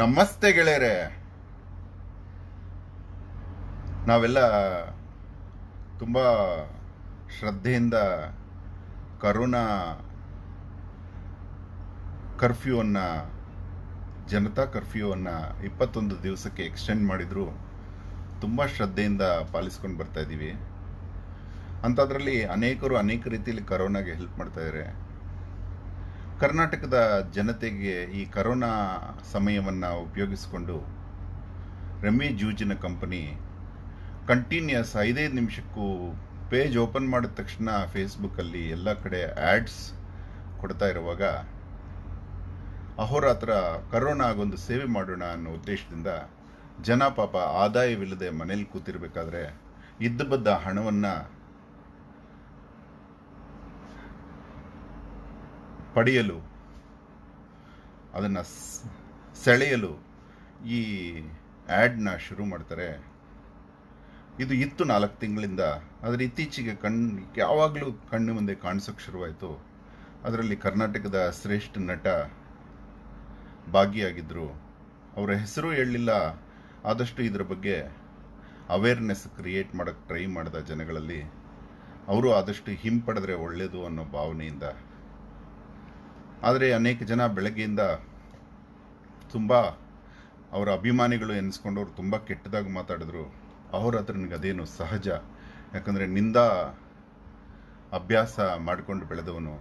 ನಮಸ್ತೆ ಗೆಳೆಯರೇ, ನಾವೆಲ್ಲ ತುಂಬ ಶ್ರದ್ಧೆಯಿಂದ ಕರೋನಾ ಕರ್ಫ್ಯೂವನ್ನು, ಜನತಾ ಕರ್ಫ್ಯೂವನ್ನು 21 ದಿವಸಕ್ಕೆ ಎಕ್ಸ್ಟೆಂಡ್ ಮಾಡಿದ್ರು. ತುಂಬ ಶ್ರದ್ಧೆಯಿಂದ ಪಾಲಿಸ್ಕೊಂಡು ಬರ್ತಾಯಿದ್ದೀವಿ. ಅಂಥದ್ರಲ್ಲಿ ಅನೇಕರು ಅನೇಕ ರೀತಿಯಲ್ಲಿ ಕರೋನಾಗೆ ಹೆಲ್ಪ್ ಮಾಡ್ತಾಯಿದ್ದಾರೆ. ಕರ್ನಾಟಕದ ಜನತೆಗೆ ಈ ಕರೋನಾ ಸಮಯವನ್ನು ಉಪಯೋಗಿಸಿಕೊಂಡು ರಮ್ಮಿ ಜೂಜಿನ ಕಂಪನಿ ಕಂಟಿನ್ಯೂಸ್ 5 ನಿಮಿಷಕ್ಕೂ ಪೇಜ್ ಓಪನ್ ಮಾಡಿದ ತಕ್ಷಣ ಫೇಸ್ಬುಕ್ಕಲ್ಲಿ ಎಲ್ಲ ಕಡೆ ಆ್ಯಡ್ಸ್ ಕೊಡ್ತಾ ಇರುವಾಗ, ಅಹೋರಾತ್ರ ಕರೋನಾಗೊಂದು ಸೇವೆ ಮಾಡೋಣ ಅನ್ನೋ ಉದ್ದೇಶದಿಂದ ಜನ ಪಾಪ ಆದಾಯವಿಲ್ಲದೆ ಮನೇಲಿ ಕೂತಿರಬೇಕಾದ್ರೆ ಇದ್ದ ಬದ್ದ ಹಣವನ್ನು ಪಡೆಯಲು, ಅದನ್ನು ಸೆಳೆಯಲು ಈ ಆ್ಯಡ್ನ ಶುರು ಮಾಡ್ತಾರೆ. ಇದು ಇತ್ತು 4 ತಿಂಗಳಿಂದ. ಆದರೆ ಇತ್ತೀಚೆಗೆ ಯಾವಾಗಲೂ ಕಣ್ಣು ಮುಂದೆ ಕಾಣಿಸೋಕ್ಕೆ ಶುರುವಾಯಿತು. ಅದರಲ್ಲಿ ಕರ್ನಾಟಕದ ಶ್ರೇಷ್ಠ ನಟ ಭಾಗಿಯಾಗಿದ್ದರು. ಅವರ ಹೆಸರು ಹೇಳಲಿಲ್ಲ. ಆದಷ್ಟು ಇದರ ಬಗ್ಗೆ ಅವೇರ್ನೆಸ್ ಕ್ರಿಯೇಟ್ ಮಾಡೋಕ್ಕೆ ಟ್ರೈ ಮಾಡಿದ ಜನಗಳಲ್ಲಿ ಅವರು ಆದಷ್ಟು ಹಿಂಪಡೆದ್ರೆ ಒಳ್ಳೆಯದು ಅನ್ನೋ ಭಾವನೆಯಿಂದ. ಆದರೆ ಅನೇಕ ಜನ ಬೆಳಗ್ಗೆಯಿಂದ ತುಂಬ ಅವರ ಅಭಿಮಾನಿಗಳು ಎನಿಸ್ಕೊಂಡವ್ರು ತುಂಬ ಕೆಟ್ಟದಾಗಿ ಮಾತಾಡಿದ್ರು. ಅಹೋರಾತ್ರನಿಗೆ ಅದೇನು ಸಹಜ, ಯಾಕಂದರೆ ನಿಂದ ಅಭ್ಯಾಸ ಮಾಡಿಕೊಂಡು ಬೆಳೆದವನು,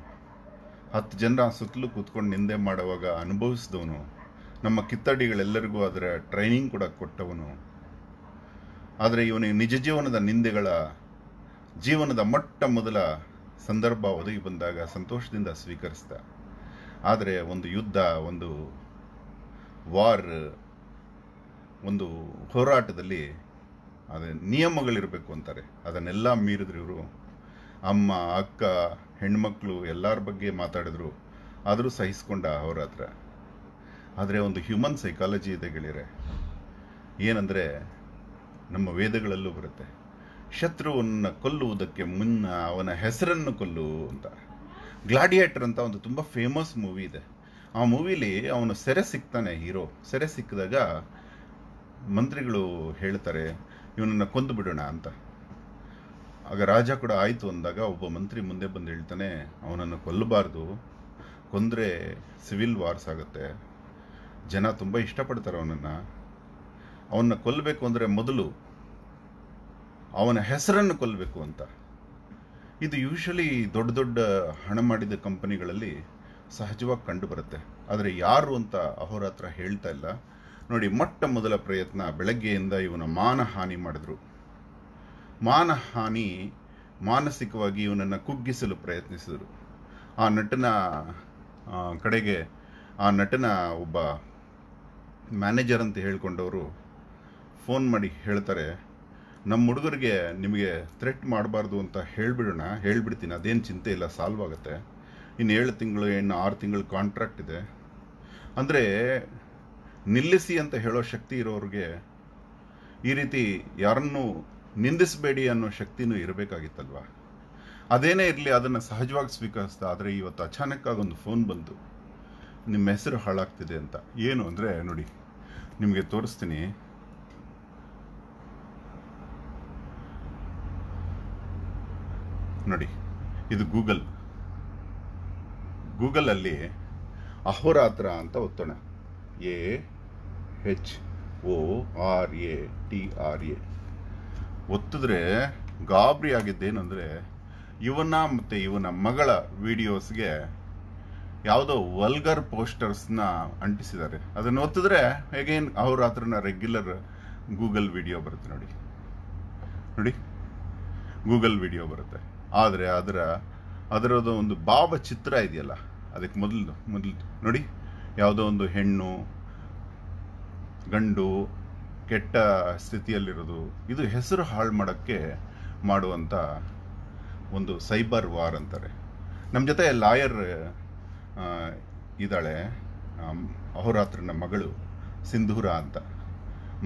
10 ಜನ ಸುತ್ತಲೂ ಕೂತ್ಕೊಂಡು ನಿಂದೆ ಮಾಡುವಾಗ ಅನುಭವಿಸಿದವನು, ನಮ್ಮ ಕಿತ್ತಡಿಗಳೆಲ್ಲರಿಗೂ ಅದರ ಟ್ರೈನಿಂಗ್ ಕೂಡ ಕೊಟ್ಟವನು. ಆದರೆ ಇವನಿಗೆ ನಿಜ ಜೀವನದ ನಿಂದೆಗಳ ಜೀವನದ ಮೊಟ್ಟ ಮೊದಲ ಸಂದರ್ಭ ಒದಗಿ ಬಂದಾಗ ಸಂತೋಷದಿಂದ ಸ್ವೀಕರಿಸಿದ. ಆದರೆ ಒಂದು ಯುದ್ಧ, ಒಂದು ವಾರ್, ಒಂದು ಹೋರಾಟದಲ್ಲಿ ಅದೇ ನಿಯಮಗಳಿರಬೇಕು ಅಂತಾರೆ. ಅದನ್ನೆಲ್ಲ ಮೀರಿದ್ರು ಇವರು. ಅಮ್ಮ, ಅಕ್ಕ, ಹೆಣ್ಮಕ್ಳು ಎಲ್ಲರ ಬಗ್ಗೆ ಮಾತಾಡಿದ್ರು. ಆದರೂ ಸಹಿಸ್ಕೊಂಡ ಅಹೋರಾತ್ರ. ಆದರೆ ಒಂದು ಹ್ಯೂಮನ್ ಸೈಕಾಲಜಿ ಇದೆ ಗೆಳೆಯರೆ. ಏನಂದರೆ, ನಮ್ಮ ವೇದಗಳಲ್ಲೂ ಬರುತ್ತೆ, ಶತ್ರುವನ್ನು ಕೊಲ್ಲುವುದಕ್ಕೆ ಮುನ್ನ ಅವನ ಹೆಸರನ್ನು ಕೊಲ್ಲು ಅಂತ. ಗ್ಲಾಡಿಯೇಟರ್ ಅಂತ ಒಂದು ತುಂಬ ಫೇಮಸ್ ಮೂವಿ ಇದೆ. ಆ ಮೂವಿಲಿ ಅವನು ಸೆರೆ ಸಿಗ್ತಾನೆ, ಹೀರೋ. ಸೆರೆ ಸಿಕ್ಕಿದಾಗ ಮಂತ್ರಿಗಳು ಹೇಳ್ತಾರೆ, ಇವನನ್ನು ಕೊಂದು ಬಿಡೋಣ ಅಂತ. ಆಗ ರಾಜ ಕೂಡ ಆಯಿತು ಅಂದಾಗ ಒಬ್ಬ ಮಂತ್ರಿ ಮುಂದೆ ಬಂದು ಹೇಳ್ತಾನೆ, ಅವನನ್ನು ಕೊಲ್ಲಬಾರ್ದು, ಕೊಂದರೆ ಸಿವಿಲ್ ವಾರ್ಸ್ ಆಗುತ್ತೆ, ಜನ ತುಂಬ ಇಷ್ಟಪಡ್ತಾರೆ ಅವನನ್ನು ಕೊಲ್ಲಬೇಕು ಅಂದರೆ ಮೊದಲು ಅವನ ಹೆಸರನ್ನು ಕೊಲ್ಲಬೇಕು ಅಂತ. ಇದು ಯೂಶ್ವಲಿ ದೊಡ್ಡ ದೊಡ್ಡ ಹಣ ಮಾಡಿದ ಕಂಪನಿಗಳಲ್ಲಿ ಸಹಜವಾಗಿ ಕಂಡುಬರುತ್ತೆ. ಆದರೆ ಯಾರು ಅಂತ ಅಹೋರಾತ್ರ ಹೇಳ್ತಾ ಇಲ್ಲ. ನೋಡಿ, ಮೊಟ್ಟ ಮೊದಲ ಪ್ರಯತ್ನ ಬೆಳಗ್ಗೆಯಿಂದ ಇವನ ಮಾನಹಾನಿ ಮಾಡಿದ್ರು. ಮಾನಹಾನಿ, ಮಾನಸಿಕವಾಗಿ ಇವನನ್ನು ಕುಗ್ಗಿಸಲು ಪ್ರಯತ್ನಿಸಿದರು. ಆ ನಟನ ಕಡೆಗೆ, ಆ ನಟನ ಒಬ್ಬ ಮ್ಯಾನೇಜರ್ ಅಂತ ಹೇಳ್ಕೊಂಡವರು ಫೋನ್ ಮಾಡಿ ಹೇಳ್ತಾರೆ, ನಮ್ಮ ಹುಡುಗರಿಗೆ ನಿಮಗೆ ಥ್ರೆಟ್ ಮಾಡಬಾರ್ದು ಅಂತ ಹೇಳಿಬಿಡೋಣ, ಹೇಳಿಬಿಡ್ತೀನಿ, ಅದೇನು ಚಿಂತೆ ಇಲ್ಲ, ಸಾಲ್ವ್ ಆಗುತ್ತೆ, ಇನ್ನು 7 ತಿಂಗಳು ಇನ್ನು 6 ತಿಂಗಳು ಕಾಂಟ್ರಾಕ್ಟ್ ಇದೆ. ಅಂದರೆ ನಿಲ್ಲಿಸಿ ಅಂತ ಹೇಳೋ ಶಕ್ತಿ ಇರೋರಿಗೆ ಈ ರೀತಿ ಯಾರನ್ನೂ ನಿಂದಿಸಬೇಡಿ ಅನ್ನೋ ಶಕ್ತಿನೂ ಇರಬೇಕಾಗಿತ್ತಲ್ವ. ಅದೇನೇ ಇರಲಿ, ಅದನ್ನು ಸಹಜವಾಗಿ ಸ್ವೀಕರಿಸ್ತಾ. ಆದರೆ ಇವತ್ತು ಅಚಾನಕ್ಕಾಗಿ ಒಂದು ಫೋನ್ ಬಂತು, ನಿಮ್ಮ ಹೆಸರು ಹಾಳಾಗ್ತಿದೆ ಅಂತ. ಏನು ಅಂದರೆ, ನೋಡಿ ನಿಮಗೆ ತೋರಿಸ್ತೀನಿ. ನೋಡಿ, ಇದು ಗೂಗಲಲ್ಲಿ ಅಹೋರಾತ್ರ ಅಂತ ಒತ್ತೋಣ. AHORATRA ಒತ್ತಿದ್ರೆ ಗಾಬರಿ ಆಗಿದ್ದೇನೆಂದರೆ, ಇವನ ಮತ್ತು ಇವನ ಮಗಳ ವಿಡಿಯೋಸ್ಗೆ ಯಾವುದೋ ವಲ್ಗರ್ ಪೋಸ್ಟರ್ಸ್ನ ಅಂಟಿಸಿದ್ದಾರೆ. ಅದನ್ನು ಒತ್ತಿದ್ರೆ ಅಗೇನ್ ಅಹೋರಾತ್ರನ ರೆಗ್ಯುಲರ್ ಗೂಗಲ್ ವಿಡಿಯೋ ಬರುತ್ತೆ. ನೋಡಿ ನೋಡಿ ಗೂಗಲ್ ವಿಡಿಯೋ ಬರುತ್ತೆ. ಆದರೆ ಅದರದ್ದು ಒಂದು ಭಾವಚಿತ್ರ ಇದೆಯಲ್ಲ, ಅದಕ್ಕೆ ಮೊದಲು ನೋಡಿ ಯಾವುದೋ ಒಂದು ಹೆಣ್ಣು, ಗಂಡು ಕೆಟ್ಟ ಸ್ಥಿತಿಯಲ್ಲಿರೋದು. ಇದು ಹೆಸರು ಹಾಳು ಮಾಡೋಕ್ಕೆ ಮಾಡುವಂಥ ಒಂದು ಸೈಬರ್ ವಾರ್ ಅಂತಾರೆ. ನಮ್ಮ ಜೊತೆ ಲಾಯರ್ ಇದ್ದಾಳೆ, ಅಹೋರಾತ್ರನ ಮಗಳು ಸಿಂಧೂರ ಅಂತ.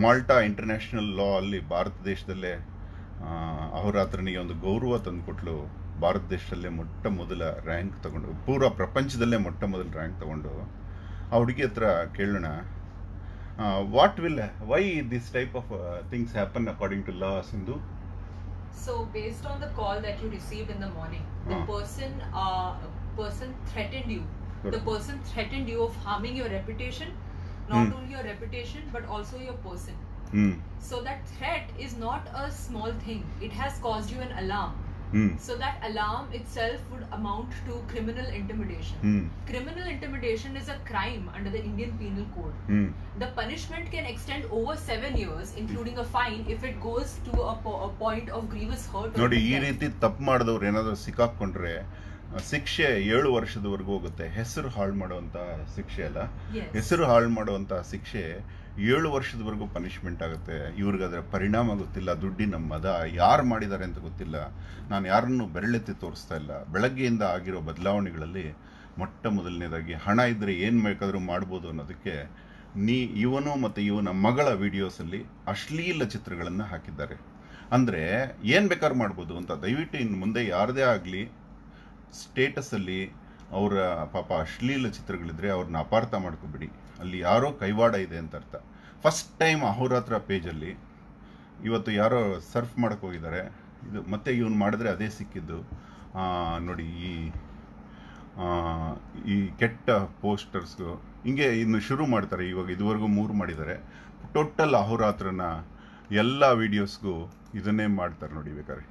ಮಾಲ್ಟಾ ಇಂಟರ್ನ್ಯಾಷನಲ್ ಲಾ ಅಲ್ಲಿ ಭಾರತ ದೇಶದಲ್ಲೇ ಅಹೋರಾತ್ರನಿಗೆ ಒಂದು ಗೌರವ ತಂದುಕೊಟ್ಲು. ಭಾರತ ದೇಶದಲ್ಲೇ ಮೊಟ್ಟ ಮೊದಲ ರ್ಯಾಂಕ್ ತಗೊಂಡು, ಪೂರ್ವ ಪ್ರಪಂಚದಲ್ಲೇ ಮೊಟ್ಟ ಮೊದಲ ರ್ಯಾಂಕ್ ತಗೊಂಡು. ಆ ಹುಡುಗಿ ಹತ್ರ ಕೇಳೋಣ, Why this type of things happen according to law, Sindhu? So based on the call that you received in the morning, the person threatened you. Good. The person threatened you of harming your reputation, not only your reputation but also your person. So that threat is not a small thing. It has caused you an alarm. So that alarm itself would amount to criminal intimidation. Criminal intimidation is a crime under the Indian Penal Code. The punishment can extend over 7 years, including a fine, if it goes to a point of grievous hurt. Nodi ee reeti tappu madidavaru enadru sikkakondre ಶಿಕ್ಷೆ 7 ವರ್ಷದವರೆಗೂ ಹೋಗುತ್ತೆ. ಹೆಸರು ಹಾಳು ಮಾಡುವಂಥ ಶಿಕ್ಷೆ ಅಲ್ಲ, ಹೆಸರು ಹಾಳು ಮಾಡುವಂಥ ಶಿಕ್ಷೆ 7 ವರ್ಷದವರೆಗೂ ಪನಿಷ್ಮೆಂಟ್ ಆಗುತ್ತೆ. ಇವ್ರಿಗದರ ಪರಿಣಾಮ ಗೊತ್ತಿಲ್ಲ, ದುಡ್ಡಿನ ಮದ, ಯಾರು ಮಾಡಿದ್ದಾರೆ ಅಂತ ಗೊತ್ತಿಲ್ಲ. ನಾನು ಯಾರನ್ನು ಬೆರಳೆತ್ತಿ ತೋರಿಸ್ತಾ ಇಲ್ಲ. ಬೆಳಗ್ಗೆಯಿಂದ ಆಗಿರೋ ಬದಲಾವಣೆಗಳಲ್ಲಿ ಮೊಟ್ಟ ಮೊದಲನೇದಾಗಿ ಹಣ ಇದ್ದರೆ ಏನು ಬೇಕಾದರೂ ಮಾಡ್ಬೋದು ಅನ್ನೋದಕ್ಕೆ ಇವನು ಮತ್ತು ಇವನ ಮಗಳ ವಿಡಿಯೋಸಲ್ಲಿ ಅಶ್ಲೀಲ ಚಿತ್ರಗಳನ್ನು ಹಾಕಿದ್ದಾರೆ. ಅಂದರೆ ಏನು ಬೇಕಾದ್ರೂ ಮಾಡ್ಬೋದು ಅಂತ. ದಯವಿಟ್ಟು ಇನ್ನು ಮುಂದೆ ಯಾರದೇ ಆಗಲಿ ಸ್ಟೇಟಸಲ್ಲಿ ಅವರ ಪಾಪ ಅಶ್ಲೀಲ ಚಿತ್ರಗಳಿದ್ರೆ ಅವ್ರನ್ನ ಅಪಾರ್ಥ ಮಾಡ್ಕೊಬಿಡಿ. ಅಲ್ಲಿ ಯಾರೋ ಕೈವಾಡ ಇದೆ ಅಂತ ಅರ್ಥ. ಫಸ್ಟ್ ಟೈಮ್ ಅಹೋರಾತ್ರ ಪೇಜಲ್ಲಿ ಇವತ್ತು ಯಾರೋ ಸರ್ಫ್ ಮಾಡ್ಕೋಗಿದ್ದಾರೆ. ಇದು ಮತ್ತೆ ಇವನು ಮಾಡಿದ್ರೆ ಅದೇ ಸಿಕ್ಕಿದ್ದು. ನೋಡಿ ಈ ಕೆಟ್ಟ ಪೋಸ್ಟರ್ಸ್ಗೂ ಹಿಂಗೆ ಇನ್ನು ಶುರು ಮಾಡ್ತಾರೆ. ಇವಾಗ ಇದುವರೆಗೂ 3 ಮಾಡಿದ್ದಾರೆ. ಟೋಟಲ್ ಅಹೋರಾತ್ರನ ಎಲ್ಲ ವೀಡಿಯೋಸ್ಗೂ ಇದನ್ನೇ ಮಾಡ್ತಾರೆ. ನೋಡಿ ಬೇಕಾದ್ರೆ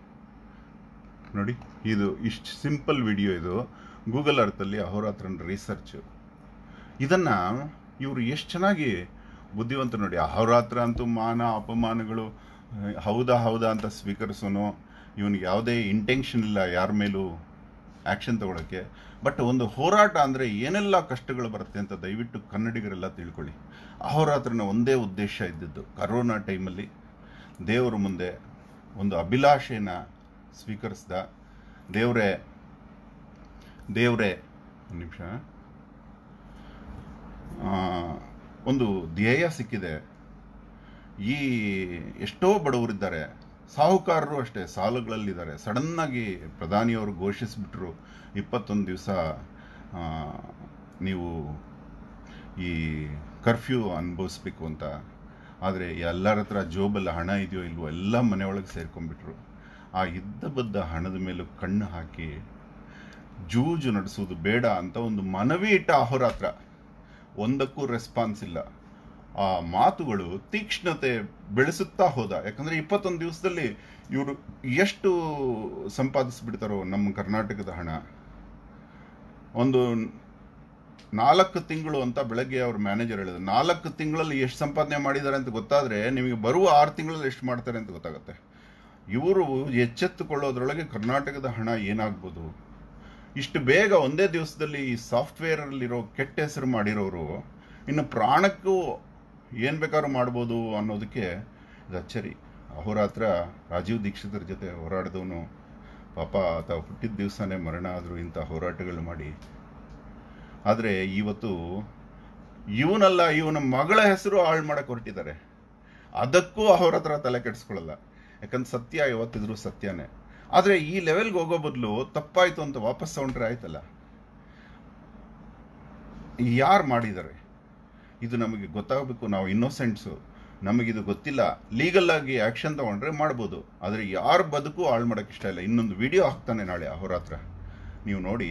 ನೋಡಿ, ಇದು ಇಷ್ಟು ಸಿಂಪಲ್ ವಿಡಿಯೋ. ಇದು ಗೂಗಲ್ ಅರ್ಥಲ್ಲಿ ಅಹೋರಾತ್ರನ ರಿಸರ್ಚು. ಇದನ್ನು ಇವರು ಎಷ್ಟು ಚೆನ್ನಾಗಿ ಬುದ್ಧಿವಂತ ನೋಡಿ. ಅಹೋರಾತ್ರ ಅಂತೂ ಮಾನ ಅಪಮಾನಗಳು ಹೌದಾ ಅಂತ ಸ್ವೀಕರಿಸೋನು. ಇವನಿಗೆ ಯಾವುದೇ ಇಂಟೆನ್ಷನ್ ಇಲ್ಲ ಯಾರ ಮೇಲೂ ಆ್ಯಕ್ಷನ್ ತೊಗೊಳಕ್ಕೆ. ಬಟ್ ಒಂದು ಹೋರಾಟ ಅಂದರೆ ಏನೆಲ್ಲ ಕಷ್ಟಗಳು ಬರುತ್ತೆ ಅಂತ ದಯವಿಟ್ಟು ಕನ್ನಡಿಗರೆಲ್ಲ ತಿಳ್ಕೊಳ್ಳಿ. ಅಹೋರಾತ್ರನ ಒಂದೇ ಉದ್ದೇಶ ಇದ್ದಿದ್ದು, ಕರೋನಾ ಟೈಮಲ್ಲಿ ದೇವರ ಮುಂದೆ ಒಂದು ಅಭಿಲಾಷೆನ ಸ್ವೀಕರಿಸ್ದ. ದೇವ್ರೆ ಒಂದು ನಿಮಿಷ, ಒಂದು ಧ್ಯೇಯ ಸಿಕ್ಕಿದೆ. ಈ ಎಷ್ಟೋ ಬಡವರಿದ್ದಾರೆ, ಸಾಹುಕಾರರು ಅಷ್ಟೇ ಸಾಲುಗಳಲ್ಲಿದ್ದಾರೆ. ಸಡನ್ನಾಗಿ ಪ್ರಧಾನಿಯವರು ಘೋಷಿಸಿಬಿಟ್ರು, 21 ದಿವಸ ನೀವು ಈ ಕರ್ಫ್ಯೂ ಅನುಭವಿಸ್ಬೇಕು ಅಂತ. ಆದರೆ ಎಲ್ಲರ ಹತ್ರ ಜೋಬಲ್ಲ ಹಣ ಇದೆಯೋ ಇಲ್ವೋ ಎಲ್ಲ ಮನೆಯೊಳಗೆ ಸೇರ್ಕೊಂಡ್ಬಿಟ್ರು. ಆ ಇದ್ದಬದ್ದ ಹಣದ ಮೇಲೂ ಕಣ್ಣು ಹಾಕಿ ಜೂಜು ನಡೆಸೋದು ಬೇಡ ಅಂತ ಒಂದು ಮನವಿ ಇಟ್ಟ ಅಹೋರಾತ್ರ. ಒಂದಕ್ಕೂ ರೆಸ್ಪಾನ್ಸ್ ಇಲ್ಲ. ಆ ಮಾತುಗಳು ತೀಕ್ಷ್ಣತೆ ಬೆಳೆಸುತ್ತಾ ಹೋದ. ಯಾಕಂದರೆ 21 ದಿವಸದಲ್ಲಿ ಇವರು ಎಷ್ಟು ಸಂಪಾದಿಸಿಬಿಡ್ತಾರೋ ನಮ್ಮ ಕರ್ನಾಟಕದ ಹಣ. ಒಂದು 4 ತಿಂಗಳು ಅಂತ ಬೆಳಗ್ಗೆ ಅವ್ರ ಮ್ಯಾನೇಜರ್ ಹೇಳಿದ್ರು. 4 ತಿಂಗಳಲ್ಲಿ ಎಷ್ಟು ಸಂಪಾದನೆ ಮಾಡಿದ್ದಾರೆ ಅಂತ ಗೊತ್ತಾದರೆ ನಿಮಗೆ ಬರುವ 6 ತಿಂಗಳಲ್ಲಿ ಎಷ್ಟು ಮಾಡ್ತಾರೆ ಅಂತ ಗೊತ್ತಾಗುತ್ತೆ. ಇವರು ಎಚ್ಚೆತ್ತುಕೊಳ್ಳೋದ್ರೊಳಗೆ ಕರ್ನಾಟಕದ ಹಣ ಏನಾಗ್ಬೋದು. ಇಷ್ಟು ಬೇಗ ಒಂದೇ ದಿವಸದಲ್ಲಿ ಈ ಸಾಫ್ಟ್ವೇರಲ್ಲಿರೋ ಕೆಟ್ಟ ಹೆಸರು ಮಾಡಿರೋರು ಇನ್ನು ಪ್ರಾಣಕ್ಕೂ ಏನು ಬೇಕಾದ್ರೂ ಮಾಡ್ಬೋದು ಅನ್ನೋದಕ್ಕೆ ಇದು ಅಚ್ಚರಿ. ಅಹೋರಾತ್ರ ರಾಜೀವ್ ದೀಕ್ಷಿತರ ಜೊತೆ ಹೋರಾಡಿದವನು ಪಾಪ. ಆತ ಹುಟ್ಟಿದ ದಿವಸನೇ ಮರಣ ಆದರೂ ಇಂಥ ಹೋರಾಟಗಳು ಮಾಡಿ. ಆದರೆ ಇವತ್ತು ಇವನಲ್ಲ ಇವನ ಮಗಳ ಹೆಸರು ಹಾಳು ಮಾಡೋಕ್ಕೆ ಹೊರಟಿದ್ದಾರೆ. ಅದಕ್ಕೂ ಅಹೋರಾತ್ರ ತಲೆ ಕೆಡಿಸ್ಕೊಳ್ಳಲ್ಲ. ಯಾಕಂದ್ರೆ ಸತ್ಯ ಯಾವತ್ತಿದ್ರೂ ಸತ್ಯನೇ. ಆದರೆ ಈ ಲೆವೆಲ್ಗೆ ಹೋಗೋ ಬದಲು ತಪ್ಪಾಯಿತು ಅಂತ ವಾಪಸ್ ತಗೊಂಡ್ರೆ ಆಯ್ತಲ್ಲ. ಯಾರು ಮಾಡಿದ್ದಾರೆ ಇದು ನಮಗೆ ಗೊತ್ತಾಗಬೇಕು. ನಾವು ಇನ್ನೋಸೆಂಟ್ಸು, ನಮಗಿದು ಗೊತ್ತಿಲ್ಲ. ಲೀಗಲ್ ಆಗಿ ಆ್ಯಕ್ಷನ್ ತೊಗೊಂಡ್ರೆ ಮಾಡ್ಬೋದು. ಆದರೆ ಯಾರ ಬದುಕು ಹಾಳು ಮಾಡೋಕ್ಕೆ ಇಷ್ಟ ಇಲ್ಲ. ಇನ್ನೊಂದು ವಿಡಿಯೋ ಹಾಕ್ತಾನೆ ನಾಳೆ ಅಹೋರಾತ್ರ, ನೀವು ನೋಡಿ.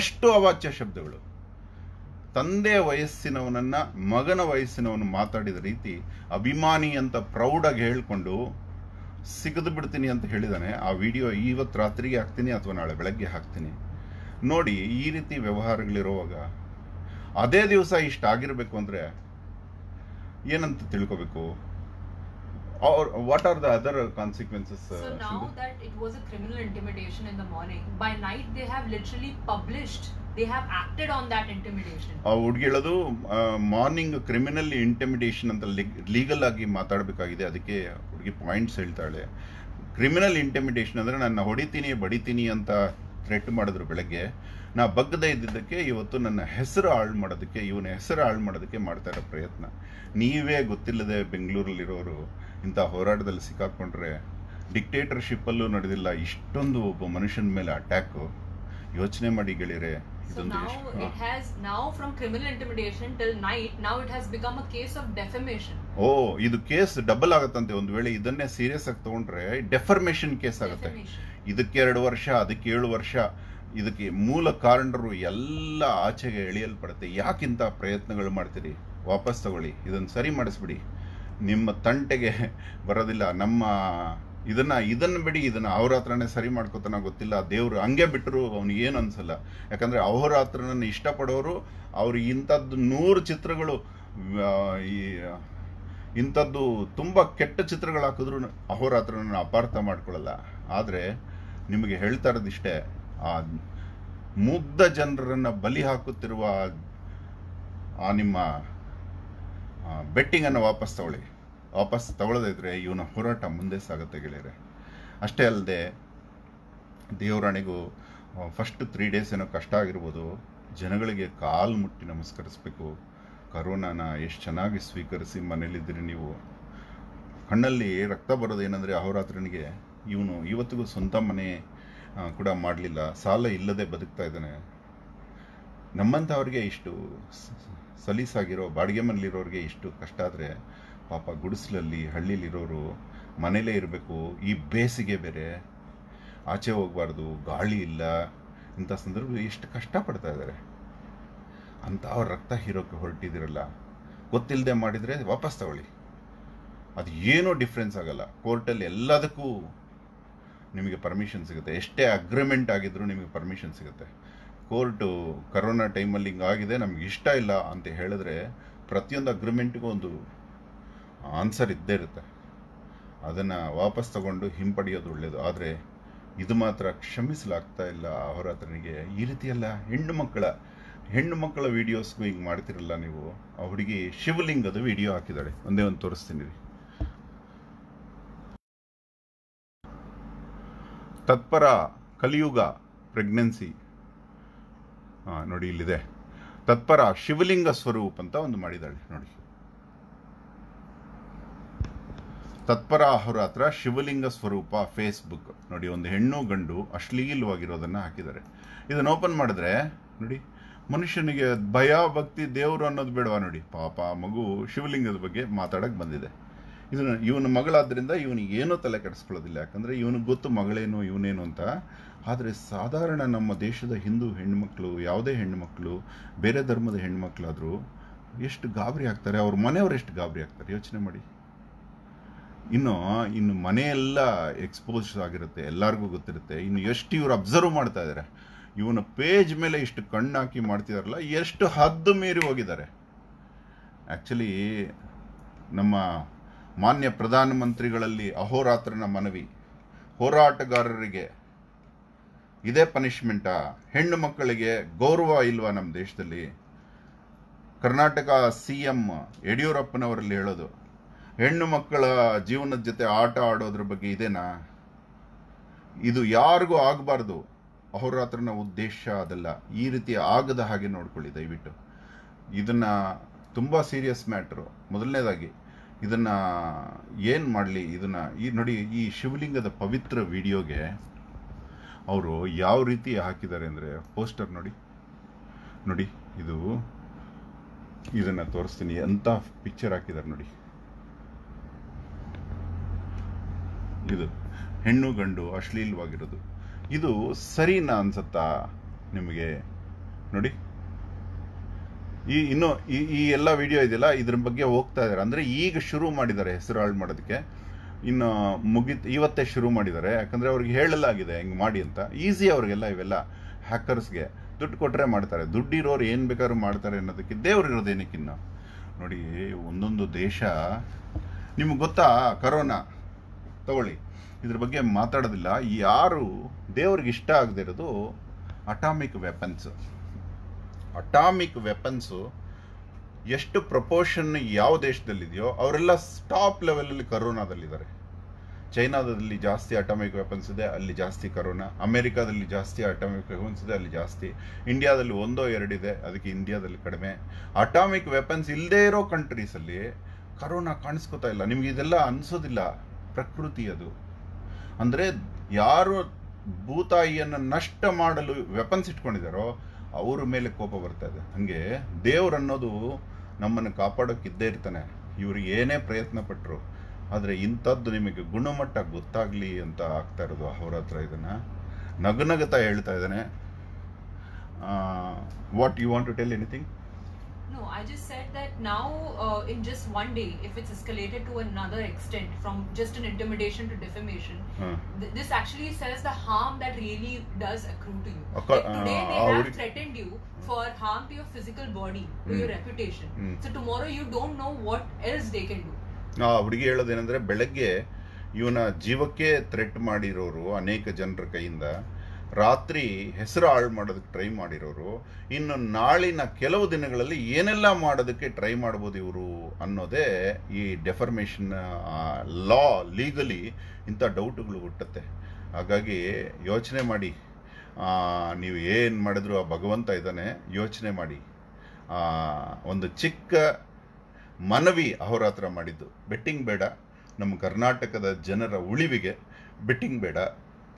ಎಷ್ಟು ಅವಾಚ್ಯ ಶಬ್ದಗಳು. ತಂದೆ ವಯಸ್ಸಿನವನನ್ನು ಮಗನ ವಯಸ್ಸಿನವನು ಮಾತಾಡಿದ ರೀತಿ ಅಭಿಮಾನಿ ಅಂತ ಪ್ರೌಡಾಗಿ ಹೇಳಿಕೊಂಡು ಸಿಗದು ಬಿಡ್ತೀನಿ ಅಂತ ಹೇಳಿದ್ದಾನೆ. ಆ ವಿಡಿಯೋ ಇವತ್ತು ರಾತ್ರಿಗೆ ಹಾಕ್ತೀನಿ ಅಥವಾ ನಾಳೆ ಬೆಳಗ್ಗೆ ಹಾಕ್ತೀನಿ ನೋಡಿ. ಈ ರೀತಿ ವ್ಯವಹಾರಗಳಿರುವಾಗ ಅದೇ ದಿವಸ ಇಷ್ಟ ಆಗಿರಬೇಕು ಅಂದರೆ ಏನಂತ ತಿಳ್ಕೋಬೇಕು. What are the other consequences? So now that it was a criminal intimidation in the morning, by night they have literally published, they have acted on that intimidation. ಹುಡುಗಿಳದು ಮಾರ್ನಿಂಗ್ ಕ್ರಿಮಿನಲ್ ಇಂಟಿಮಿಡೇಷನ್ ಅಂತ legal ಆಗಿ ಮಾತಾಡಬೇಕಾಗಿದೆ. ಅದಕ್ಕೆ ಹುಡುಗಿ points ಹೇಳ್ತಾಳೆ. Criminal intimidation ಅಂದರೆ ನನ್ನ ಹೊಡಿತೀನಿ ಬಡಿತೀನಿ ಅಂತ ಥ್ರೆಟ್ ಮಾಡಿದ್ರು ಬೆಳಗ್ಗೆ. ನಾ ಬಗ್ಗದೇ ಇದ್ದಿದ್ದಕ್ಕೆ ಇವತ್ತು ನನ್ನ ಹೆಸರು ಹಾಳು ಮಾಡೋದಕ್ಕೆ, ಇವನ ಹೆಸರು ಹಾಳು ಮಾಡೋದಕ್ಕೆ ಮಾಡ್ತಾ ಇರೋ ಪ್ರಯತ್ನ. ನೀವೇ ಗೊತ್ತಿಲ್ಲದೆ ಬೆಂಗಳೂರಲ್ಲಿರೋರು ಇಂಥ ಹೋರಾಟದಲ್ಲಿ ಸಿಕ್ಕಾಕ್ಕೊಂಡ್ರೆ ಡಿಕ್ಟೇಟರ್ಶಿಪ್ಪಲ್ಲೂ ನಡೆದಿಲ್ಲ ಇಷ್ಟೊಂದು ಒಬ್ಬ ಮನುಷ್ಯನ ಮೇಲೆ ಅಟ್ಯಾಕು. ಯೋಚನೆ ಮಾಡಿ ಗೆಳೆಯರೆ, So now it has, now from criminal intimidation till night, now it has become a case of defamation. Oh, this case double agutante ondu vele idanne serious agi tagondre defamation case agutte. Idakke 2 varsha adakke 7 varsha idakke moola karandaru ella aachege eliyalpadutte. Yakinta prayatnagalu martiri vapas tagoli idanne sari madisbidi nimma tantege baradilla namma ಇದನ್ನ ಬಿಡಿ ಇದನ್ನ ಅಹೋರಾತ್ರನೇ ಸರಿ ಮಾಡ್ಕೊತಾನ ಗೊತ್ತಿಲ್ಲ ದೇವ್ರು ಹಂಗೆ ಬಿಟ್ಟರು ಅವನು ಏನು ಅನ್ಸಲ್ಲ ಯಾಕಂದ್ರೆ ಅಹೋರಾತ್ರನನ್ನು ಇಷ್ಟಪಡೋರು ಅವರು ಇಂಥದ್ದು 100 ಚಿತ್ರಗಳು ಈ ಇಂಥದ್ದು ತುಂಬಾ ಕೆಟ್ಟ ಚಿತ್ರಗಳು ಹಾಕಿದ್ರು ಅಹೋರಾತ್ರನನ್ನು ಅಪಾರ್ಥ ಮಾಡ್ಕೊಳ್ಳಲ್ಲ ಆದರೆ ನಿಮಗೆ ಹೇಳ್ತಾ ಇರೋದಿಷ್ಟೇ ಆ ಮುಗ್ಧ ಜನರನ್ನ ಬಲಿ ಹಾಕುತ್ತಿರುವ ಆ ನಿಮ್ಮ ಬೆಟ್ಟಿಂಗ್ ಅನ್ನು ವಾಪಸ್ ತಗೊಳ್ಳಿ ವಾಪಸ್ ತಗೊಳ್ಳೋದಿದ್ರೆ ಇವನ ಹೋರಾಟ ಮುಂದೆ ಸಾಗುತ್ತೆ ಗೆಳೆಯರೆ. ಅಷ್ಟೇ ಅಲ್ಲದೆ ದೇವರಾಣಿಗೂ ಫಸ್ಟ್ 3 days ಏನೋ ಕಷ್ಟ ಆಗಿರ್ಬೋದು, ಜನಗಳಿಗೆ ಕಾಲು ಮುಟ್ಟಿ ನಮಸ್ಕರಿಸಬೇಕು. ಕರೋನಾನ ಎಷ್ಟು ಚೆನ್ನಾಗಿ ಸ್ವೀಕರಿಸಿ ಮನೇಲಿದ್ದೀರಿ ನೀವು. ಕಣ್ಣಲ್ಲಿ ರಕ್ತ ಬರೋದೇನೆಂದರೆ ಅಹೋರಾತ್ರನಿಗೆ ಇವನು ಇವತ್ತಿಗೂ ಸ್ವಂತ ಮನೆ ಕೂಡ ಮಾಡಲಿಲ್ಲ, ಸಾಲ ಇಲ್ಲದೆ ಬದುಕ್ತಾ ಇದ್ದಾನೆ. ನಮ್ಮಂಥವ್ರಿಗೆ ಇಷ್ಟು ಸಲೀಸಾಗಿರೋ ಬಾಡಿಗೆ ಮನೇಲಿರೋರಿಗೆ ಇಷ್ಟು ಕಷ್ಟ ಆದರೆ ಪಾಪ ಗುಡಿಸ್ಲಲ್ಲಿ ಹಳ್ಳಿಲಿರೋರು ಮನೇಲೇ ಇರಬೇಕು. ಈ ಬೇಸಿಗೆ ಬೇರೆ, ಆಚೆ ಹೋಗಬಾರ್ದು, ಗಾಳಿ ಇಲ್ಲ, ಇಂಥ ಸಂದರ್ಭದಲ್ಲಿ ಎಷ್ಟು ಕಷ್ಟಪಡ್ತಾ ಇದ್ದಾರೆ ಅಂತ ಅವ್ರ ರಕ್ತ ಹೀರೋಕ್ಕೆ ಹೊರಟಿದಿರಲ್ಲ. ಗೊತ್ತಿಲ್ಲದೆ ಮಾಡಿದರೆ ವಾಪಸ್ ತಗೊಳ್ಳಿ, ಅದು ಏನೂ ಡಿಫ್ರೆನ್ಸ್ ಆಗಲ್ಲ. ಕೋರ್ಟಲ್ಲಿ ಎಲ್ಲದಕ್ಕೂ ನಿಮಗೆ ಪರ್ಮಿಷನ್ ಸಿಗುತ್ತೆ, ಎಷ್ಟೇ ಅಗ್ರಿಮೆಂಟ್ ಆಗಿದ್ರೂ ನಿಮಗೆ ಪರ್ಮಿಷನ್ ಸಿಗುತ್ತೆ. ಕೋರ್ಟು ಕರೋನಾ ಟೈಮಲ್ಲಿ ಹಿಂಗಾಗಿದೆ ನಮ್ಗೆ ಇಷ್ಟ ಇಲ್ಲ ಅಂತ ಹೇಳಿದ್ರೆ ಪ್ರತಿಯೊಂದು ಅಗ್ರಿಮೆಂಟ್ಗೂ ಒಂದು ಆನ್ಸರ್ ಇದ್ದೇ ಇರುತ್ತೆ. ಅದನ್ನು ವಾಪಸ್ ತಗೊಂಡು ಹಿಂಪಡೆಯೋದು ಒಳ್ಳೆಯದು. ಆದರೆ ಇದು ಮಾತ್ರ ಕ್ಷಮಿಸಲಾಗ್ತಾ ಇಲ್ಲ ಅಹೋರಾತ್ರನಿಗೆ. ಈ ರೀತಿಯೆಲ್ಲ ಹೆಣ್ಣು ಮಕ್ಕಳ ವೀಡಿಯೋಸ್ಗೂ ಹಿಂಗೆ ಮಾಡ್ತಿರಲ್ಲ ನೀವು. ಆ ಹುಡುಗಿ ಶಿವಲಿಂಗದ ವಿಡಿಯೋ ಹಾಕಿದ್ದಾಳೆ, ಒಂದೇ ಒಂದು ತೋರಿಸ್ತೀನಿ. ತತ್ಪರ ಕಲಿಯುಗ ಪ್ರೆಗ್ನೆನ್ಸಿ ನೋಡಿ ಇಲ್ಲಿದೆ. ತತ್ಪರ ಶಿವಲಿಂಗ ಸ್ವರೂಪ ಅಂತ ಒಂದು ಮಾಡಿದ್ದಾಳೆ ನೋಡಿ. ತತ್ಪರ ಅಹೋರಾತ್ರ ಶಿವಲಿಂಗ ಸ್ವರೂಪ ಫೇಸ್ಬುಕ್ ನೋಡಿ, ಒಂದು ಹೆಣ್ಣು ಗಂಡು ಅಶ್ಲೀಲವಾಗಿರೋದನ್ನು ಹಾಕಿದ್ದಾರೆ. ಇದನ್ನು ಓಪನ್ ಮಾಡಿದ್ರೆ ನೋಡಿ, ಮನುಷ್ಯನಿಗೆ ಭಯ ಭಕ್ತಿ ದೇವರು ಅನ್ನೋದು ಬೇಡವಾ ನೋಡಿ. ಪಾಪ ಮಗು ಶಿವಲಿಂಗದ ಬಗ್ಗೆ ಮಾತಾಡೋಕ್ಕೆ ಬಂದಿದೆ. ಇದನ್ನು ಇವನ ಮಗಳಾದ್ದರಿಂದ ಇವನಿಗೆ ಏನೂ ತಲೆ ಕೆಡಿಸ್ಕೊಳ್ಳೋದಿಲ್ಲ, ಯಾಕಂದರೆ ಇವನಿಗೆ ಗೊತ್ತು ಮಗಳೇನು ಇವನೇನು ಅಂತ. ಆದರೆ ಸಾಧಾರಣ ನಮ್ಮ ದೇಶದ ಹಿಂದೂ ಹೆಣ್ಣುಮಕ್ಕಳು, ಯಾವುದೇ ಹೆಣ್ಣುಮಕ್ಕಳು, ಬೇರೆ ಧರ್ಮದ ಹೆಣ್ಣುಮಕ್ಕಳಾದರೂ ಎಷ್ಟು ಗಾಬರಿ ಆಗ್ತಾರೆ, ಅವ್ರ ಮನೆಯವರು ಎಷ್ಟು ಗಾಬರಿ ಆಗ್ತಾರೆ ಯೋಚನೆ ಮಾಡಿ. ಇನ್ನು ಮನೆಯೆಲ್ಲ ಎಕ್ಸ್ಪೋಸ್ ಆಗಿರುತ್ತೆ, ಎಲ್ಲರಿಗೂ ಗೊತ್ತಿರುತ್ತೆ. ಇನ್ನು ಎಷ್ಟು ಇವರು ಅಬ್ಸರ್ವ್ ಮಾಡ್ತಾ ಇದ್ದಾರೆ, ಇವನ ಪೇಜ್ ಮೇಲೆ ಇಷ್ಟು ಕಣ್ಣಾಕಿ ಮಾಡ್ತಿದಾರಲ್ಲ, ಎಷ್ಟು ಹದ್ದು ಮೀರಿ ಹೋಗಿದ್ದಾರೆ. ಆ್ಯಕ್ಚುಲಿ ನಮ್ಮ ಮಾನ್ಯ ಪ್ರಧಾನಮಂತ್ರಿಗಳಲ್ಲಿ ಅಹೋರಾತ್ರನ ಮನವಿ, ಹೋರಾಟಗಾರರಿಗೆ ಇದೇ ಪನಿಷ್ಮೆಂಟಾ, ಹೆಣ್ಣು ಮಕ್ಕಳಿಗೆ ಗೌರವ ಇಲ್ವಾ ನಮ್ಮ ದೇಶದಲ್ಲಿ? ಕರ್ನಾಟಕ CM ಯಡಿಯೂರಪ್ಪನವರಲ್ಲಿ ಹೇಳೋದು ಹೆಣ್ಣು ಮಕ್ಕಳ ಜೀವನದ ಜೊತೆ ಆಟ ಆಡೋದ್ರ ಬಗ್ಗೆ ಇದೇನಾ? ಇದು ಯಾರಿಗೂ ಆಗಬಾರ್ದು, ಅಹೋರಾತ್ರನ ಉದ್ದೇಶ ಅದಲ್ಲ. ಈ ರೀತಿ ಆಗದ ಹಾಗೆ ನೋಡ್ಕೊಳ್ಳಿ ದಯವಿಟ್ಟು. ಇದನ್ನು ತುಂಬ ಸೀರಿಯಸ್ ಮ್ಯಾಟ್ರು. ಮೊದಲನೇದಾಗಿ ಇದನ್ನು ಏನು ಮಾಡಲಿ, ಇದನ್ನು ಈ ನೋಡಿ ಈ ಶಿವಲಿಂಗದ ಪವಿತ್ರ ವಿಡಿಯೋಗೆ ಅವರು ಯಾವ ರೀತಿ ಹಾಕಿದ್ದಾರೆ ಅಂದರೆ ಪೋಸ್ಟರ್ ನೋಡಿ ನೋಡಿ ಇದು ಇದನ್ನು ತೋರಿಸ್ತೀನಿ ಅಂತ ಪಿಕ್ಚರ್ ಹಾಕಿದ್ದಾರೆ ನೋಡಿ. ಇದು ಹೆಣ್ಣು ಗಂಡು ಅಶ್ಲೀಲವಾಗಿರೋದು, ಇದು ಸರಿನಾ ಅನ್ಸತ್ತಾ ನಿಮಗೆ? ನೋಡಿ ಈ ಇನ್ನೂ ಈ ಎಲ್ಲ ವಿಡಿಯೋ ಇದೆಯಲ್ಲ ಇದ್ರ ಬಗ್ಗೆ ಹೋಗ್ತಾ ಇದ್ದಾರೆ. ಅಂದರೆ ಈಗ ಶುರು ಮಾಡಿದ್ದಾರೆ ಹೆಸರು ಹಾಳು ಮಾಡೋದಕ್ಕೆ. ಇನ್ನು ಇವತ್ತೇ ಶುರು ಮಾಡಿದ್ದಾರೆ, ಯಾಕಂದರೆ ಅವ್ರಿಗೆ ಹೇಳಲಾಗಿದೆ ಹಿಂಗೆ ಮಾಡಿ ಅಂತ. ಈಸಿ ಅವ್ರಿಗೆಲ್ಲ, ಇವೆಲ್ಲ ಹ್ಯಾಕರ್ಸ್ಗೆ ದುಡ್ಡು ಕೊಟ್ಟರೆ ಮಾಡ್ತಾರೆ, ದುಡ್ಡಿರೋರು ಏನು ಬೇಕಾದ್ರೂ ಮಾಡ್ತಾರೆ ಅನ್ನೋದಕ್ಕೆ ದೇವ್ರಿರೋದೇನಕ್ಕಿನ್ನು ನೋಡಿ. ಒಂದೊಂದು ದೇಶ ನಿಮ್ಗೆ ಗೊತ್ತಾ, ಕರೋನಾ ತಗೊಳ್ಳಿ ಇದ್ರ ಬಗ್ಗೆ ಮಾತಾಡೋದಿಲ್ಲ. ಯಾರು ದೇವ್ರಿಗೆ ಇಷ್ಟ ಆಗದಿರೋದು ಅಟಾಮಿಕ್ ವೆಪನ್ಸು ಎಷ್ಟು ಪ್ರಪೋರ್ಷನ್ ಯಾವ ದೇಶದಲ್ಲಿದೆಯೋ ಅವರೆಲ್ಲ ಸ್ಟಾಪ್ ಲೆವೆಲಲ್ಲಿ ಕರೋನಾದಲ್ಲಿದ್ದಾರೆ. ಚೈನಾದಲ್ಲಿ ಜಾಸ್ತಿ ಅಟಾಮಿಕ್ ವೆಪನ್ಸ್ ಇದೆ, ಅಲ್ಲಿ ಜಾಸ್ತಿ ಕರೋನಾ. ಅಮೇರಿಕಾದಲ್ಲಿ ಜಾಸ್ತಿ ಅಟಾಮಿಕ್ ವೆಪನ್ಸ್ ಇದೆ, ಅಲ್ಲಿ ಜಾಸ್ತಿ. ಇಂಡಿಯಾದಲ್ಲಿ 1-2 ಇದೆ, ಅದಕ್ಕೆ ಇಂಡಿಯಾದಲ್ಲಿ ಕಡಿಮೆ. ಅಟಾಮಿಕ್ ವೆಪನ್ಸ್ ಇಲ್ಲದೇ ಇರೋ ಕಂಟ್ರೀಸಲ್ಲಿ ಕರೋನಾ ಕಾಣಿಸ್ಕೋತಾ ಇಲ್ಲ. ನಿಮ್ಗೆ ಇದೆಲ್ಲ ಅನಿಸೋದಿಲ್ಲ, ಪ್ರಕೃತಿ ಅದು. ಅಂದರೆ ಯಾರು ಭೂತಾಯಿಯನ್ನು ನಷ್ಟ ಮಾಡಲು ವೆಪನ್ಸ್ ಇಟ್ಕೊಂಡಿದ್ದಾರೋ ಅವ್ರ ಮೇಲೆ ಕೋಪ ಬರ್ತಾ ಇದೆ. ಹಾಗೆ ದೇವ್ರು ಅನ್ನೋದು ನಮ್ಮನ್ನು ಕಾಪಾಡೋಕ್ಕಿದ್ದೇ ಇರ್ತಾನೆ, ಇವರು ಏನೇ ಪ್ರಯತ್ನ ಪಟ್ಟರು. ಆದರೆ ಇಂಥದ್ದು ನಿಮಗೆ ಗುಣಮಟ್ಟ ಗೊತ್ತಾಗಲಿ ಅಂತ ಆಗ್ತಾ ಇರೋದು ಅವರತ್ರ. ಇದನ್ನು ನಗುನಗುತ್ತಾ ಹೇಳ್ತಾ ಇದ್ದಾನೆ. What you want to tell anything? No, I just said that now in just one day, if it's escalated to another extent from just an intimidation to defamation, this actually says the harm that really does accrue to you. Like today they have threatened you for harm to your physical body, to your reputation. So tomorrow you don't know what else they can do. ಆ ಹುಡುಗಿ ಹೇಳೋದೇನೆಂದರೆ, ಬೆಳಗ್ಗೆ ಇವನ ಜೀವಕ್ಕೆ threat ಮಾಡಿರೋರು ಅನೇಕ ಜನರ ಕೈಯಿಂದ, ರಾತ್ರಿ ಹೆಸರು ಹಾಳು ಮಾಡೋದಕ್ಕೆ ಟ್ರೈ ಮಾಡಿರೋರು, ಇನ್ನು ನಾಳಿನ ಕೆಲವು ದಿನಗಳಲ್ಲಿ ಏನೆಲ್ಲ ಮಾಡೋದಕ್ಕೆ ಟ್ರೈ ಮಾಡ್ಬೋದು ಇವರು ಅನ್ನೋದೇ ಈ ಡೆಫರ್ಮೇಷನ್ ಲಾ ಲೀಗಲಿ ಇಂಥ ಡೌಟ್ಗಳು ಹುಟ್ಟುತ್ತೆ. ಹಾಗಾಗಿ ಯೋಚನೆ ಮಾಡಿ, ನೀವು ಏನು ಮಾಡಿದ್ರು ಆ ಭಗವಂತ ಇದ್ದಾನೆ. ಯೋಚನೆ ಮಾಡಿ, ಒಂದು ಚಿಕ್ಕ ಮನವಿ ಅಹೋರಾತ್ರ ಮಾಡಿದ್ದು, ಬೆಟ್ಟಿಂಗ್ ಬೇಡ, ನಮ್ಮ ಕರ್ನಾಟಕದ ಜನರ ಉಳಿವಿಗೆ ಬೆಟ್ಟಿಂಗ್ ಬೇಡ.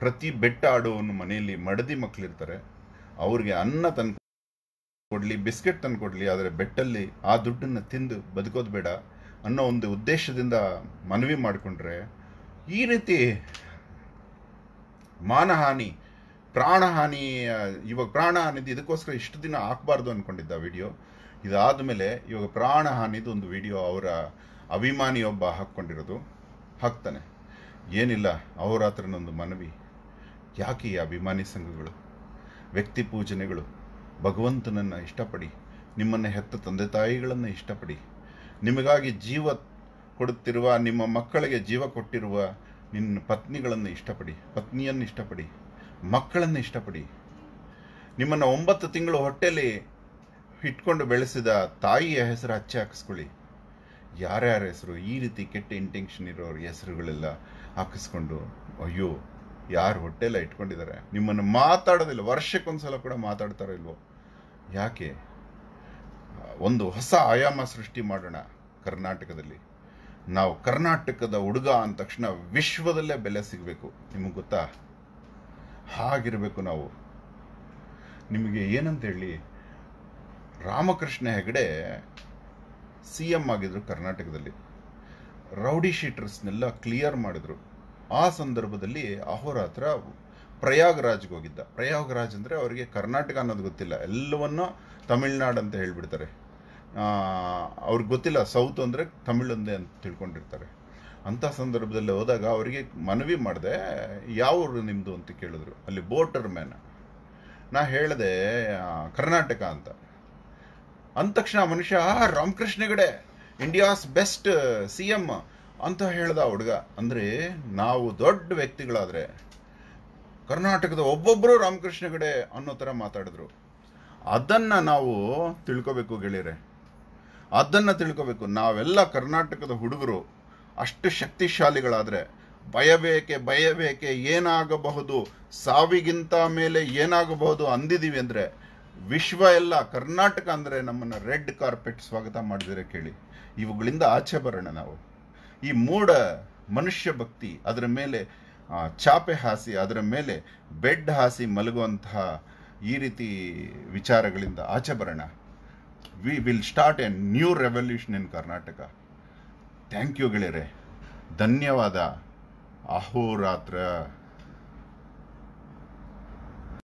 ಪ್ರತಿ ಬೆಟ್ಟ ಆಡುವವನು ಮನೆಯಲ್ಲಿ ಮಡದಿ ಮಕ್ಕಳಿರ್ತಾರೆ, ಅವ್ರಿಗೆ ಅನ್ನ ತಂದು ಕೊಡಲಿ, ಬಿಸ್ಕೆಟ್ ತಂದು ಕೊಡಲಿ, ಆದರೆ ಬೆಟ್ಟಲ್ಲಿ ಆ ದುಡ್ಡನ್ನು ತಿಂದು ಬದುಕೋದು ಬೇಡ ಅನ್ನೋ ಒಂದು ಉದ್ದೇಶದಿಂದ ಮನವಿ ಮಾಡಿಕೊಂಡ್ರೆ ಈ ರೀತಿ ಮಾನಹಾನಿ, ಪ್ರಾಣಹಾನಿ, ಇವಾಗ ಪ್ರಾಣಹಾನಿದು ಇದಕ್ಕೋಸ್ಕರ ಇಷ್ಟು ದಿನ ಹಾಕಬಾರ್ದು ಅಂದ್ಕೊಂಡಿದ್ದ ವಿಡಿಯೋ, ಇದಾದ ಮೇಲೆ ಇವಾಗ ಪ್ರಾಣಹಾನಿದು ಒಂದು ವಿಡಿಯೋ ಅವರ ಅಭಿಮಾನಿಯೊಬ್ಬ ಹಾಕ್ಕೊಂಡಿರೋದು ಹಾಕ್ತಾನೆ. ಏನಿಲ್ಲ, ಅಹೋರಾತ್ರನೊಂದು ಮನವಿ. ಯಾಕೆ ಈ ಅಭಿಮಾನಿ ಸಂಘಗಳು, ವ್ಯಕ್ತಿ ಪೂಜನೆಗಳು? ಭಗವಂತನನ್ನು ಇಷ್ಟಪಡಿ, ನಿಮ್ಮನ್ನು ಹೆತ್ತ ತಂದೆ ತಾಯಿಗಳನ್ನು ಇಷ್ಟಪಡಿ, ನಿಮಗಾಗಿ ಜೀವ ಕೊಡುತ್ತಿರುವ, ನಿಮ್ಮ ಮಕ್ಕಳಿಗೆ ಜೀವ ಕೊಟ್ಟಿರುವ ನಿನ್ನ ಪತ್ನಿಗಳನ್ನು ಇಷ್ಟಪಡಿ, ಪತ್ನಿಯನ್ನು ಇಷ್ಟಪಡಿ, ಮಕ್ಕಳನ್ನು ಇಷ್ಟಪಡಿ, ನಿಮ್ಮನ್ನು 9 ತಿಂಗಳು ಹೊಟ್ಟೆಯಲ್ಲಿ ಇಟ್ಕೊಂಡು ಬೆಳೆಸಿದ ತಾಯಿಯ ಹೆಸರು ಹಚ್ಚೆ ಹಾಕಿಸ್ಕೊಳ್ಳಿ. ಯಾರ್ಯಾರ ಹೆಸರು ಈ ರೀತಿ ಕೆಟ್ಟ ಇಂಟೆನ್ಷನ್ ಇರೋರು ಹೆಸರುಗಳೆಲ್ಲ ಹಾಕಿಸ್ಕೊಂಡು ಅಯ್ಯೋ ಯಾರು ಹೊಟ್ಟೆಲ್ಲ ಇಟ್ಕೊಂಡಿದ್ದಾರೆ. ನಿಮ್ಮನ್ನು ಮಾತಾಡೋದಿಲ್ಲ, ವರ್ಷಕ್ಕೊಂದ್ಸಲ ಕೂಡ ಮಾತಾಡ್ತಾರೋ ಇಲ್ವೋ? ಯಾಕೆ? ಒಂದು ಹೊಸ ಆಯಾಮ ಸೃಷ್ಟಿ ಮಾಡೋಣ ಕರ್ನಾಟಕದಲ್ಲಿ. ನಾವು ಕರ್ನಾಟಕದ ಹುಡುಗ ಅಂದ ತಕ್ಷಣ ವಿಶ್ವದಲ್ಲೇ ಬೆಲೆ ಸಿಗಬೇಕು, ನಿಮಗೆ ಗೊತ್ತಾ? ಹಾಗಿರಬೇಕು ನಾವು. ನಿಮಗೆ ಏನಂತ ಹೇಳಿ, ರಾಮಕೃಷ್ಣ ಹೆಗಡೆ CM ಆಗಿದ್ರು ಕರ್ನಾಟಕದಲ್ಲಿ. ರೌಡಿ ಶೀಟರ್ಸ್ನೆಲ್ಲ ಕ್ಲಿಯರ್ ಮಾಡಿದ್ರು. ಆ ಸಂದರ್ಭದಲ್ಲಿ ಅಹೋರಾತ್ರ ಪ್ರಯಾಗ್ರಾಜ್ಗೆ ಹೋಗಿದ್ದ. ಪ್ರಯಾಗ್ರಾಜ್ ಅಂದರೆ ಅವರಿಗೆ ಕರ್ನಾಟಕ ಅನ್ನೋದು ಗೊತ್ತಿಲ್ಲ, ಎಲ್ಲವನ್ನು ತಮಿಳ್ನಾಡು ಅಂತ ಹೇಳಿಬಿಡ್ತಾರೆ. ಅವ್ರಿಗೆ ಗೊತ್ತಿಲ್ಲ ಸೌತ್ ಅಂದರೆ ತಮಿಳೊಂದೇ ಅಂತ ತಿಳ್ಕೊಂಡಿರ್ತಾರೆ. ಅಂಥ ಸಂದರ್ಭದಲ್ಲಿ ಹೋದಾಗ ಅವರಿಗೆ ಮನವಿ ಮಾಡಿದೆ, ಯಾವೂರು ನಿಮ್ಮದು ಅಂತ ಕೇಳಿದ್ರು. ಅಲ್ಲಿ ಬೋಟರ್ ಮ್ಯಾನ, ನಾ ಹೇಳಿದೆ ಕರ್ನಾಟಕ ಅಂತ. ಅಂದ ತಕ್ಷಣ ಮನುಷ್ಯ Ramakrishna Hegde India's best CM ಅಂತ ಹೇಳ್ದ ಹುಡುಗ. ಅಂದರೆ ನಾವು ದೊಡ್ಡ ವ್ಯಕ್ತಿಗಳಾದರೆ ಕರ್ನಾಟಕದ ಒಬ್ಬೊಬ್ಬರು ರಾಮಕೃಷ್ಣ ಹೆಗಡೆ ಅನ್ನೋ ಥರ ಮಾತಾಡಿದ್ರು. ಅದನ್ನು ನಾವು ತಿಳ್ಕೊಬೇಕು ಗೆಳೆಯರೆ, ಅದನ್ನು ತಿಳ್ಕೊಬೇಕು. ನಾವೆಲ್ಲ ಕರ್ನಾಟಕದ ಹುಡುಗರು ಅಷ್ಟು ಶಕ್ತಿಶಾಲಿಗಳಾದರೆ ಭಯಬೇಕೆ ಭಯಬೇಕೆ, ಏನಾಗಬಹುದು, ಸಾವಿಗಿಂತ ಮೇಲೆ ಏನಾಗಬಹುದು ಅಂದಿದ್ದೀವಿ ಅಂದರೆ ವಿಶ್ವ ಎಲ್ಲ ಕರ್ನಾಟಕ ಅಂದರೆ ನಮ್ಮನ್ನು ರೆಡ್ ಕಾರ್ಪೆಟ್ ಸ್ವಾಗತ ಮಾಡಿದರೆ ಕೇಳಿ. ಇವುಗಳಿಂದ ಆಚೆ ಬರೋಣ ನಾವು. ಈ ಮೂಢ ಮನುಷ್ಯ ಭಕ್ತಿ, ಅದರ ಮೇಲೆ ಚಾಪೆ ಹಾಸಿ, ಅದರ ಮೇಲೆ ಬೆಡ್ ಹಾಸಿ ಮಲಗುವಂತಹ ಈ ರೀತಿ ವಿಚಾರಗಳಿಂದ ಆಚೆ ಬರೋಣ. We will start a new revolution in Karnataka. Thank you ಗೆಳೆಯರೆ, ಧನ್ಯವಾದ. ಅಹೋರಾತ್ರ.